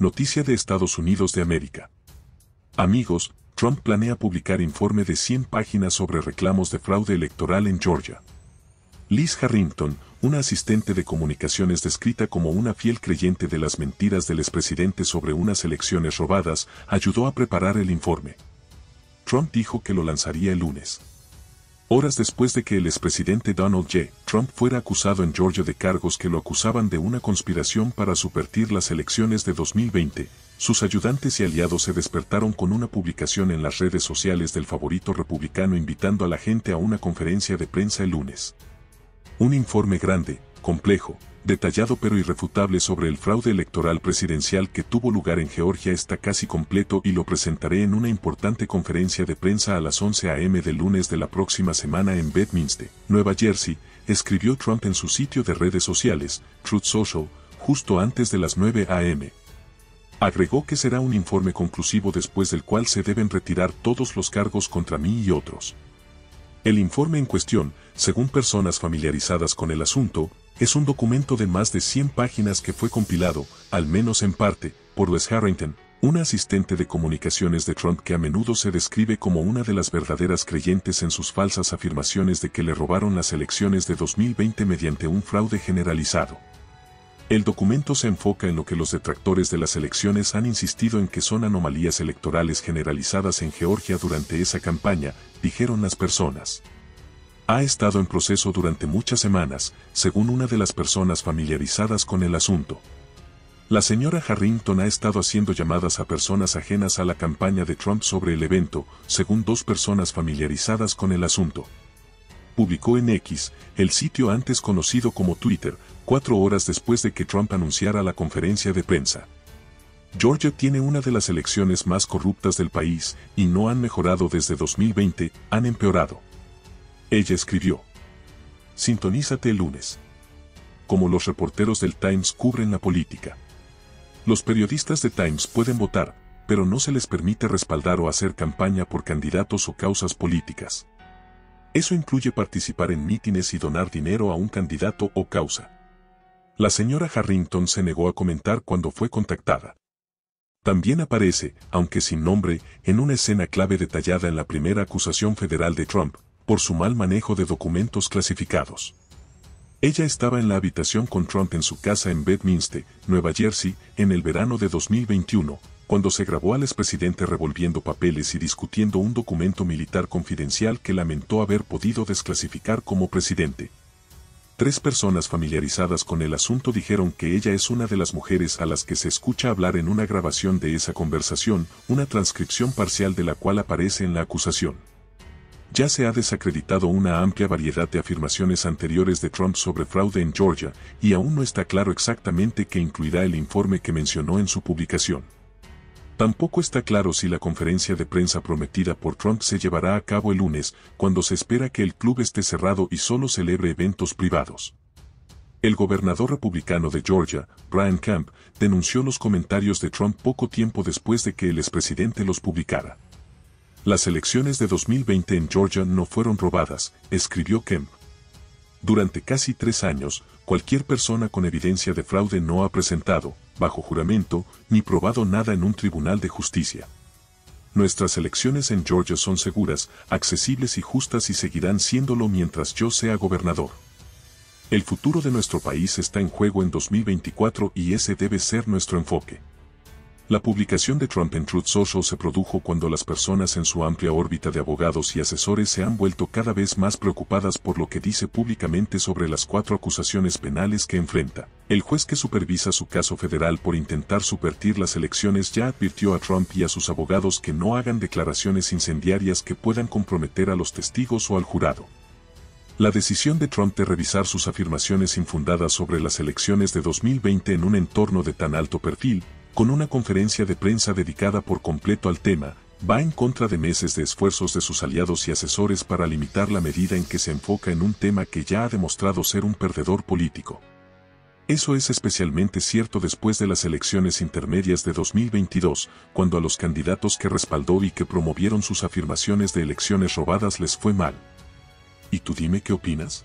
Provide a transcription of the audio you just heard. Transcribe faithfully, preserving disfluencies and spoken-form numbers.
Noticia de Estados Unidos de América. Amigos, Trump planea publicar informe de cien páginas sobre reclamos de fraude electoral en Georgia. Liz Harrington, una asistente de comunicaciones descrita como una fiel creyente de las mentiras del expresidente sobre unas elecciones robadas, ayudó a preparar el informe. Trump dijo que lo lanzaría el lunes. Horas después de que el expresidente Donald J. Trump fuera acusado en Georgia de cargos que lo acusaban de una conspiración para subvertir las elecciones de dos mil veinte, sus ayudantes y aliados se despertaron con una publicación en las redes sociales del favorito republicano invitando a la gente a una conferencia de prensa el lunes. Un informe grande, complejo, detallado pero irrefutable sobre el fraude electoral presidencial que tuvo lugar en Georgia está casi completo y lo presentaré en una importante conferencia de prensa a las once a m del lunes de la próxima semana en Bedminster, Nueva Jersey, escribió Trump en su sitio de redes sociales, Truth Social, justo antes de las nueve a m Agregó que será un informe conclusivo después del cual se deben retirar todos los cargos contra mí y otros. El informe en cuestión, según personas familiarizadas con el asunto, es un documento de más de cien páginas que fue compilado, al menos en parte, por Wes Harrington, una asistente de comunicaciones de Trump que a menudo se describe como una de las verdaderas creyentes en sus falsas afirmaciones de que le robaron las elecciones de dos mil veinte mediante un fraude generalizado. El documento se enfoca en lo que los detractores de las elecciones han insistido en que son anomalías electorales generalizadas en Georgia durante esa campaña, dijeron las personas. Ha estado en proceso durante muchas semanas, según una de las personas familiarizadas con el asunto. La señora Harrington ha estado haciendo llamadas a personas ajenas a la campaña de Trump sobre el evento, según dos personas familiarizadas con el asunto. Publicó en X, el sitio antes conocido como Twitter, cuatro horas después de que Trump anunciara la conferencia de prensa. Georgia tiene una de las elecciones más corruptas del país, y no han mejorado desde dos mil veinte, han empeorado. Ella escribió. Sintonízate el lunes. Como los reporteros del Times cubren la política. Los periodistas de Times pueden votar, pero no se les permite respaldar o hacer campaña por candidatos o causas políticas. Eso incluye participar en mítines y donar dinero a un candidato o causa. La señora Harrington se negó a comentar cuando fue contactada. También aparece, aunque sin nombre, en una escena clave detallada en la primera acusación federal de Trump, por su mal manejo de documentos clasificados. Ella estaba en la habitación con Trump en su casa en Bedminster, Nueva Jersey, en el verano de dos mil veintiuno, cuando se grabó al expresidente revolviendo papeles y discutiendo un documento militar confidencial que lamentó haber podido desclasificar como presidente. Tres personas familiarizadas con el asunto dijeron que ella es una de las mujeres a las que se escucha hablar en una grabación de esa conversación, una transcripción parcial de la cual aparece en la acusación. Ya se ha desacreditado una amplia variedad de afirmaciones anteriores de Trump sobre fraude en Georgia, y aún no está claro exactamente qué incluirá el informe que mencionó en su publicación. Tampoco está claro si la conferencia de prensa prometida por Trump se llevará a cabo el lunes, cuando se espera que el club esté cerrado y solo celebre eventos privados. El gobernador republicano de Georgia, Brian Kemp, denunció los comentarios de Trump poco tiempo después de que el expresidente los publicara. Las elecciones de dos mil veinte en Georgia no fueron robadas, escribió Kemp. Durante casi tres años, cualquier persona con evidencia de fraude no ha presentado, bajo juramento, ni probado nada en un tribunal de justicia. Nuestras elecciones en Georgia son seguras, accesibles y justas y seguirán siéndolo mientras yo sea gobernador. El futuro de nuestro país está en juego en dos mil veinticuatro y ese debe ser nuestro enfoque. La publicación de Trump en Truth Social se produjo cuando las personas en su amplia órbita de abogados y asesores se han vuelto cada vez más preocupadas por lo que dice públicamente sobre las cuatro acusaciones penales que enfrenta. El juez que supervisa su caso federal por intentar subvertir las elecciones ya advirtió a Trump y a sus abogados que no hagan declaraciones incendiarias que puedan comprometer a los testigos o al jurado. La decisión de Trump de revisar sus afirmaciones infundadas sobre las elecciones de dos mil veinte en un entorno de tan alto perfil, con una conferencia de prensa dedicada por completo al tema, va en contra de meses de esfuerzos de sus aliados y asesores para limitar la medida en que se enfoca en un tema que ya ha demostrado ser un perdedor político. Eso es especialmente cierto después de las elecciones intermedias de dos mil veintidós, cuando a los candidatos que respaldó y que promovieron sus afirmaciones de elecciones robadas les fue mal. ¿Y tú dime qué opinas?